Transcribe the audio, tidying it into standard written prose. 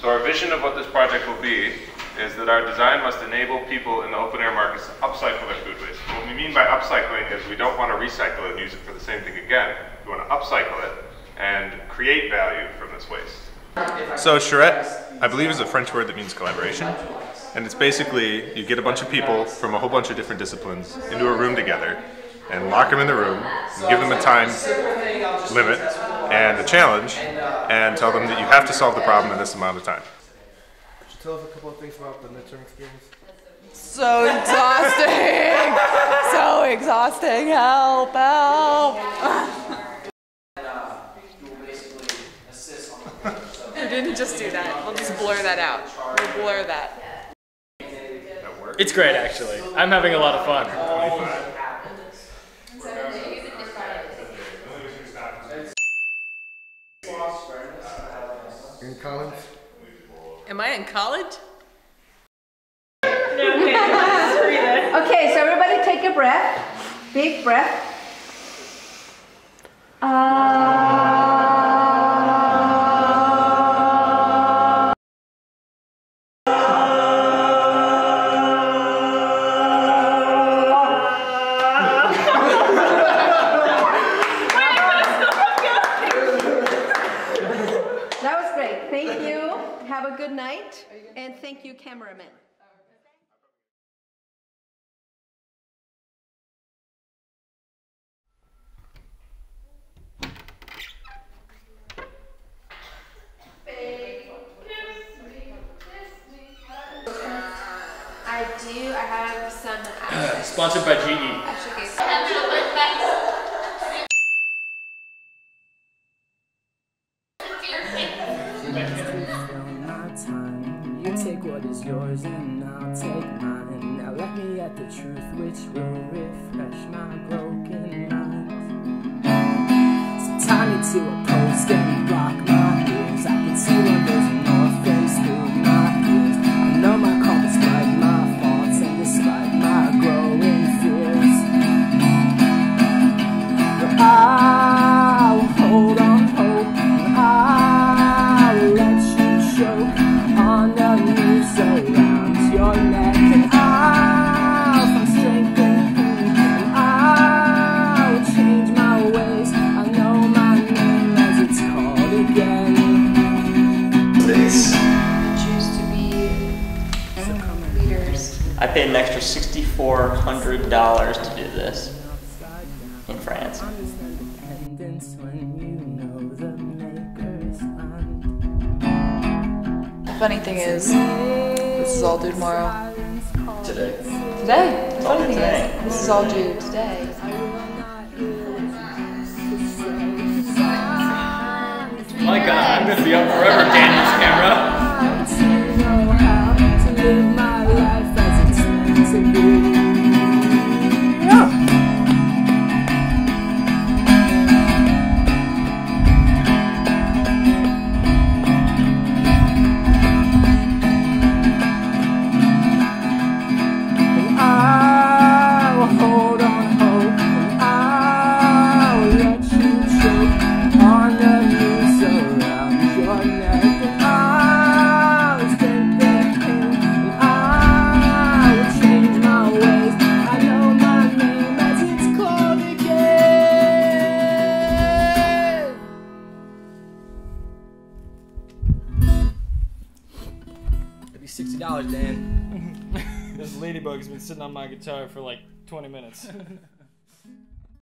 So our vision of what this project will be is that our design must enable people in the open air markets to upcycle their food waste. What we mean by upcycling is we don't want to recycle it and use it for the same thing again. We want to upcycle it and create value from this waste. So charrette, I believe, is a French word that means collaboration. And it's basically you get a bunch of people from a whole bunch of different disciplines into a room together and lock them in the room, and give them a time limit and a challenge, and tell them that you have to solve the problem in this amount of time. Could you tell us a couple of things about the midterm experience? So exhausting! So exhausting! Help! Help! You didn't just do that. We'll just blur that out. We'll blur that. It's great, actually. I'm having a lot of fun. In college? Am I in college? No, okay, so everybody take a breath. Big breath. Thank you. Have a good night. And thank you, cameraman. I have some ashes. Sponsored by GE. What is yours and I'll take mine. Now let me at the truth which will refresh my broken mind. So tie me to a post and block my ears. I can see where there's an offense through my ears. I know my call despite my faults and despite my growing fears. But I'll hold on hope, and I'll let you choke on the noose around your neck, and I'll find strength in pain, and I'll change my ways. I know my name as it's called again. Please. We choose to be leaders. I paid an extra $6,400 to do this in France. Funny thing is, this is all due tomorrow. Today. The funny thing is, this is all due today. My God, I'm gonna be on forever, Daniel's camera. $60, Dan. This ladybug's been sitting on my guitar for like 20 minutes.